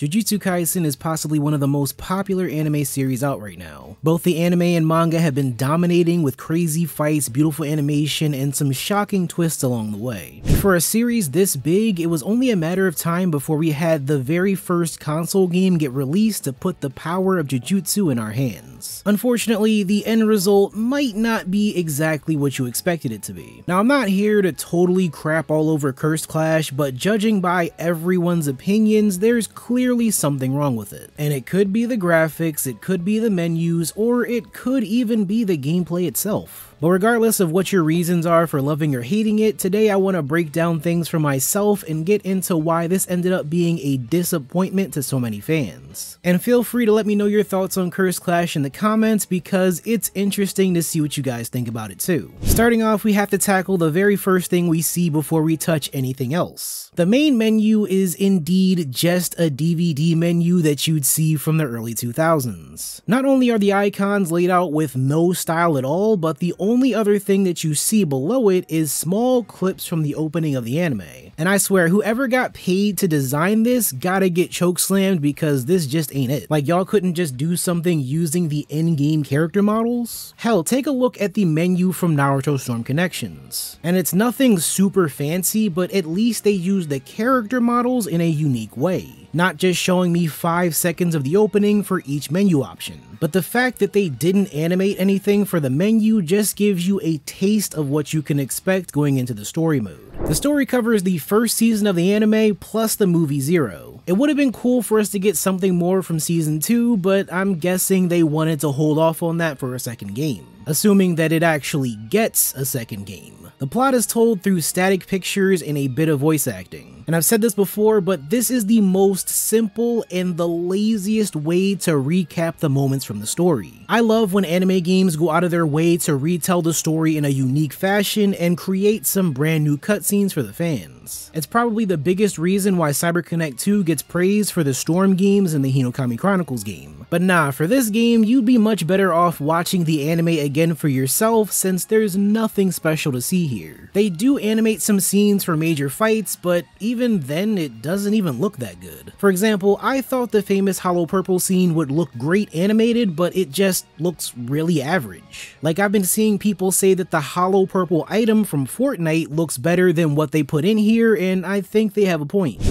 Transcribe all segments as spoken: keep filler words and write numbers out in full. Jujutsu Kaisen is possibly one of the most popular anime series out right now. Both the anime and manga have been dominating with crazy fights, beautiful animation, and some shocking twists along the way. For a series this big, it was only a matter of time before we had the very first console game get released to put the power of Jujutsu in our hands. Unfortunately, the end result might not be exactly what you expected it to be. Now, I'm not here to totally crap all over Cursed Clash, but judging by everyone's opinions, there's clearly Clearly something wrong with it. And it could be the graphics, it could be the menus, or it could even be the gameplay itself. But regardless of what your reasons are for loving or hating it, today I want to break down things for myself and get into why this ended up being a disappointment to so many fans. And feel free to let me know your thoughts on Cursed Clash in the comments, because it's interesting to see what you guys think about it too. Starting off, we have to tackle the very first thing we see before we touch anything else. The main menu is indeed just a D V D menu that you'd see from the early two thousands. Not only are the icons laid out with no style at all, but the only only other thing that you see below it is small clips from the opening of the anime. And I swear, whoever got paid to design this gotta get chokeslammed, because this just ain't it. Like, y'all couldn't just do something using the in-game character models? Hell, take a look at the menu from Naruto Storm Connections. And it's nothing super fancy, but at least they use the character models in a unique way. Not just showing me five seconds of the opening for each menu option. But the fact that they didn't animate anything for the menu just gives you a taste of what you can expect going into the story mode. The story covers the first season of the anime plus the movie Zero. It would have been cool for us to get something more from season two, but I'm guessing they wanted to hold off on that for a second game. Assuming that it actually gets a second game. The plot is told through static pictures and a bit of voice acting. And I've said this before, but this is the most simple and the laziest way to recap the moments from the story. I love when anime games go out of their way to retell the story in a unique fashion and create some brand new cutscenes for the fans. It's probably the biggest reason why CyberConnect two gets praised for the Storm games and the Hinokami Chronicles game. But nah, for this game, you'd be much better off watching the anime again Again for yourself, since there's nothing special to see here. They do animate some scenes for major fights, but even then it doesn't even look that good. For example, I thought the famous Hollow Purple scene would look great animated, but it just looks really average. Like, I've been seeing people say that the Hollow Purple item from Fortnite looks better than what they put in here, and I think they have a point.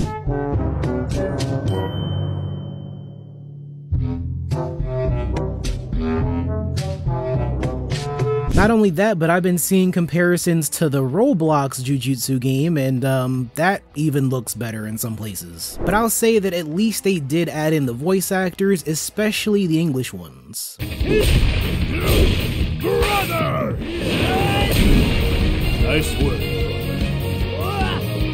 Not only that, but I've been seeing comparisons to the Roblox Jujutsu game, and um, that even looks better in some places. But I'll say that at least they did add in the voice actors, especially the English ones. Brother! Nice work.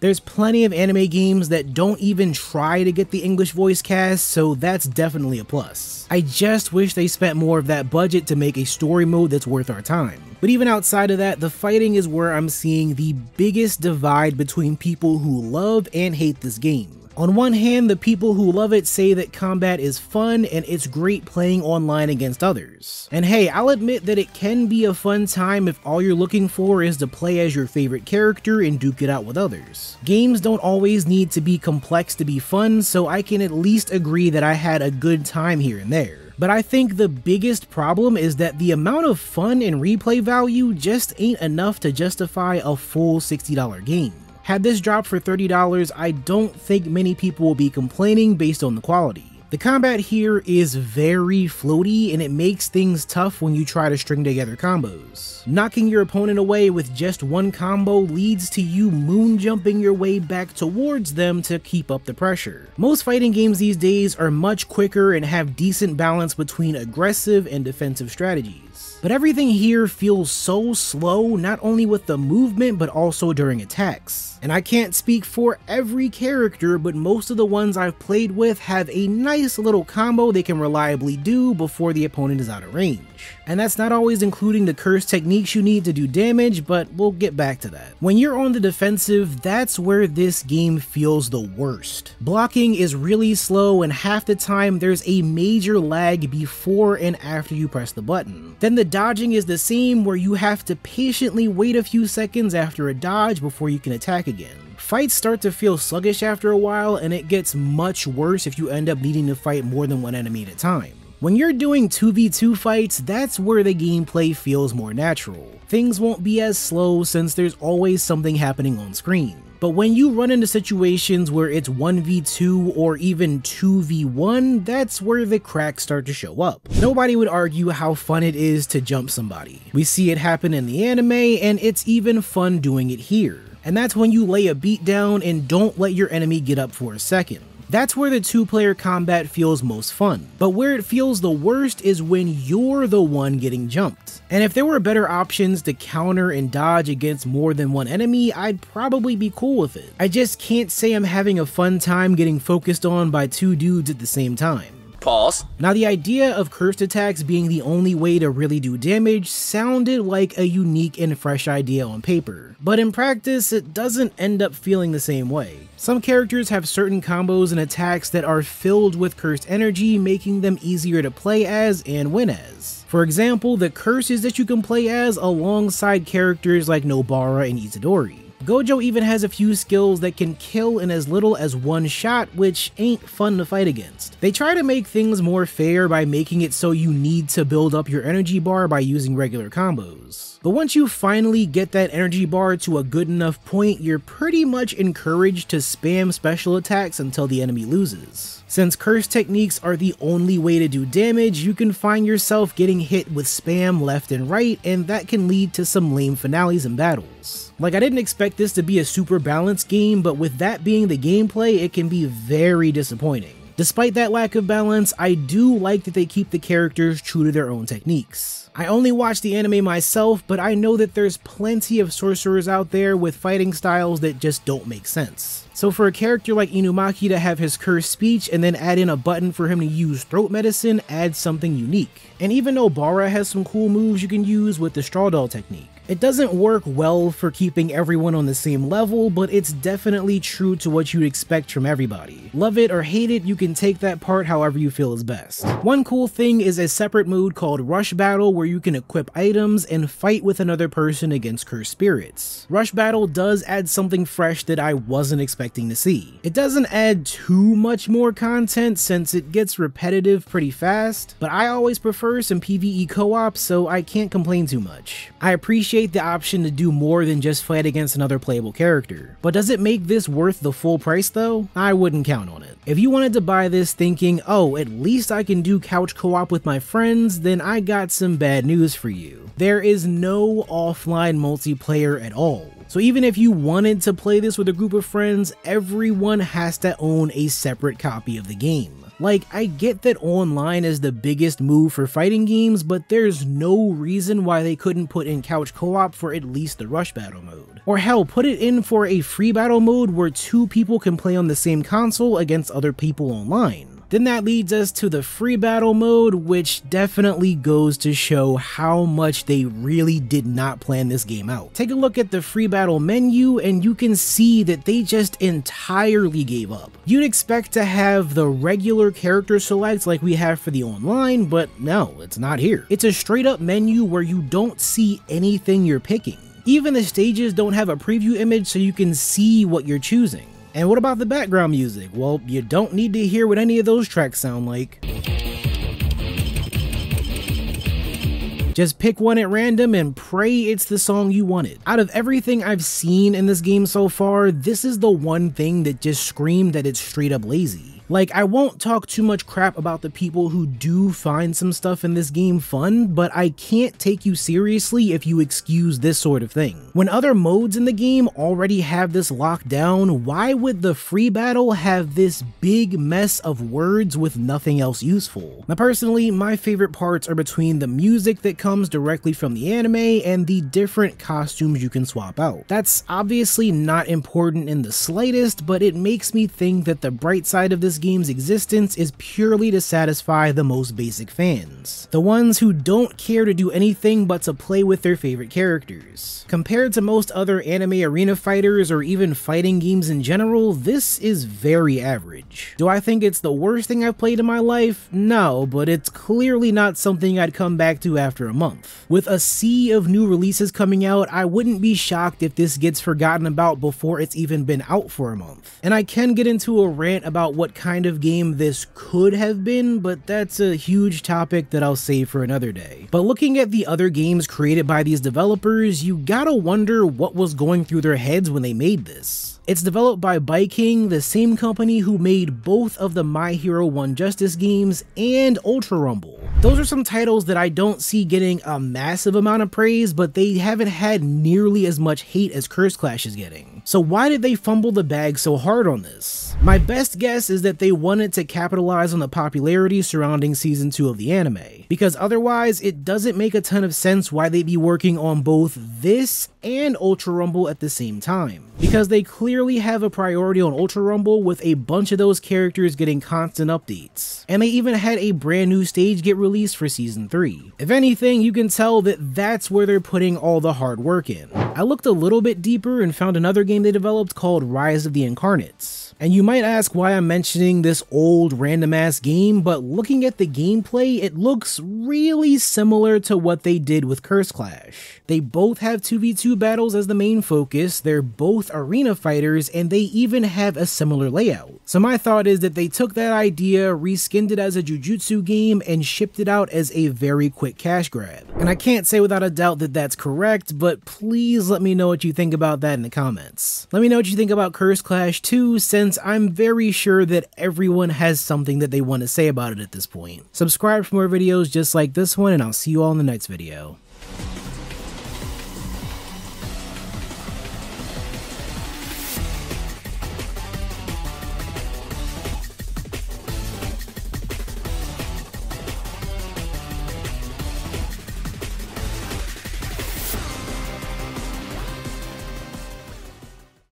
There's plenty of anime games that don't even try to get the English voice cast, so that's definitely a plus. I just wish they spent more of that budget to make a story mode that's worth our time. But even outside of that, the fighting is where I'm seeing the biggest divide between people who love and hate this game. On one hand, the people who love it say that combat is fun and it's great playing online against others. And hey, I'll admit that it can be a fun time if all you're looking for is to play as your favorite character and duke it out with others. Games don't always need to be complex to be fun, so I can at least agree that I had a good time here and there. But I think the biggest problem is that the amount of fun and replay value just ain't enough to justify a full sixty dollar game. Had this dropped for thirty dollars, I don't think many people will be complaining based on the quality. The combat here is very floaty, and it makes things tough when you try to string together combos. Knocking your opponent away with just one combo leads to you moon jumping your way back towards them to keep up the pressure. Most fighting games these days are much quicker and have decent balance between aggressive and defensive strategies. But everything here feels so slow, not only with the movement, but also during attacks. And I can't speak for every character, but most of the ones I've played with have a nice little combo they can reliably do before the opponent is out of range. And that's not always including the cursed techniques you need to do damage, but we'll get back to that. When you're on the defensive, that's where this game feels the worst. Blocking is really slow, and half the time there's a major lag before and after you press the button. Then the dodging is the same, where you have to patiently wait a few seconds after a dodge before you can attack again. Fights start to feel sluggish after a while, and it gets much worse if you end up needing to fight more than one enemy at a time. When you're doing two v two fights, that's where the gameplay feels more natural. Things won't be as slow since there's always something happening on screen. But when you run into situations where it's one v two or even two v one, that's where the cracks start to show up. Nobody would argue how fun it is to jump somebody. We see it happen in the anime, and it's even fun doing it here. And that's when you lay a beat down and don't let your enemy get up for a second. That's where the two-player combat feels most fun, but where it feels the worst is when you're the one getting jumped. And if there were better options to counter and dodge against more than one enemy, I'd probably be cool with it. I just can't say I'm having a fun time getting focused on by two dudes at the same time. Pause. Now, the idea of cursed attacks being the only way to really do damage sounded like a unique and fresh idea on paper, but in practice it doesn't end up feeling the same way. Some characters have certain combos and attacks that are filled with cursed energy, making them easier to play as and win as. For example, the curses that you can play as alongside characters like Nobara and Itadori. Gojo even has a few skills that can kill in as little as one shot, which ain't fun to fight against. They try to make things more fair by making it so you need to build up your energy bar by using regular combos. But once you finally get that energy bar to a good enough point, you're pretty much encouraged to spam special attacks until the enemy loses. Since curse techniques are the only way to do damage, you can find yourself getting hit with spam left and right, and that can lead to some lame finales and battles. Like, I didn't expect this to be a super balanced game, but with that being the gameplay, it can be very disappointing. Despite that lack of balance, I do like that they keep the characters true to their own techniques. I only watch the anime myself, but I know that there's plenty of sorcerers out there with fighting styles that just don't make sense. So for a character like Inumaki to have his cursed speech and then add in a button for him to use throat medicine adds something unique. And even though Bara has some cool moves you can use with the straw doll technique. It doesn't work well for keeping everyone on the same level, but it's definitely true to what you'd expect from everybody. Love it or hate it, you can take that part however you feel is best. One cool thing is a separate mode called Rush Battle where you can equip items and fight with another person against cursed spirits. Rush Battle does add something fresh that I wasn't expecting to see. It doesn't add too much more content since it gets repetitive pretty fast, but I always prefer some PvE co-op, so I can't complain too much. I appreciate the option to do more than just fight against another playable character. But does it make this worth the full price though? I wouldn't count on it. If you wanted to buy this thinking, oh, at least I can do couch co-op with my friends, then I got some bad news for you. There is no offline multiplayer at all. So even if you wanted to play this with a group of friends, everyone has to own a separate copy of the game. Like, I get that online is the biggest move for fighting games, but there's no reason why they couldn't put in couch co-op for at least the rush battle mode. Or hell, put it in for a free battle mode where two people can play on the same console against other people online. Then that leads us to the free battle mode, which definitely goes to show how much they really did not plan this game out. Take a look at the free battle menu and you can see that they just entirely gave up. You'd expect to have the regular character selects like we have for the online, but no, it's not here. It's a straight up menu where you don't see anything you're picking. Even the stages don't have a preview image so you can see what you're choosing. And what about the background music? Well, you don't need to hear what any of those tracks sound like. Just pick one at random and pray it's the song you wanted. Out of everything I've seen in this game so far, this is the one thing that just screamed that it's straight up lazy. Like, I won't talk too much crap about the people who do find some stuff in this game fun, but I can't take you seriously if you excuse this sort of thing. When other modes in the game already have this locked down, why would the free battle have this big mess of words with nothing else useful? Now personally, my favorite parts are between the music that comes comes directly from the anime and the different costumes you can swap out. That's obviously not important in the slightest, but it makes me think that the bright side of this game's existence is purely to satisfy the most basic fans, the ones who don't care to do anything but to play with their favorite characters. Compared to most other anime arena fighters or even fighting games in general, this is very average. Do I think it's the worst thing I've played in my life? No, but it's clearly not something I'd come back to after a month. With a sea of new releases coming out, I wouldn't be shocked if this gets forgotten about before it's even been out for a month. And I can get into a rant about what kind of game this could have been, but that's a huge topic that I'll save for another day. But looking at the other games created by these developers, you gotta wonder what was going through their heads when they made this. It's developed by ByKing, the same company who made both of the My Hero One Justice games and Ultra Rumble. Those are some titles that I don't see getting a massive amount of praise, but they haven't had nearly as much hate as Cursed Clash is getting. So why did they fumble the bag so hard on this? My best guess is that they wanted to capitalize on the popularity surrounding Season two of the anime, because otherwise it doesn't make a ton of sense why they'd be working on both this and Ultra Rumble at the same time, because they clearly have a priority on Ultra Rumble with a bunch of those characters getting constant updates, and they even had a brand new stage get released for Season three. If anything, you can tell that that's where they're putting all the hard work in. I looked a little bit deeper and found another game they developed called Rise of the Incarnates. And you might ask why I'm mentioning this old random ass game, but looking at the gameplay, it looks really similar to what they did with Cursed Clash. They both have two v two battles as the main focus, they're both arena fighters, and they even have a similar layout. So my thought is that they took that idea, reskinned it as a Jujutsu game, and shipped it out as a very quick cash grab. And I can't say without a doubt that that's correct, but please let me know what you think about that in the comments. Let me know what you think about Cursed Clash two, since I'm very sure that everyone has something that they want to say about it at this point. Subscribe for more videos just like this one, and I'll see you all in the next video.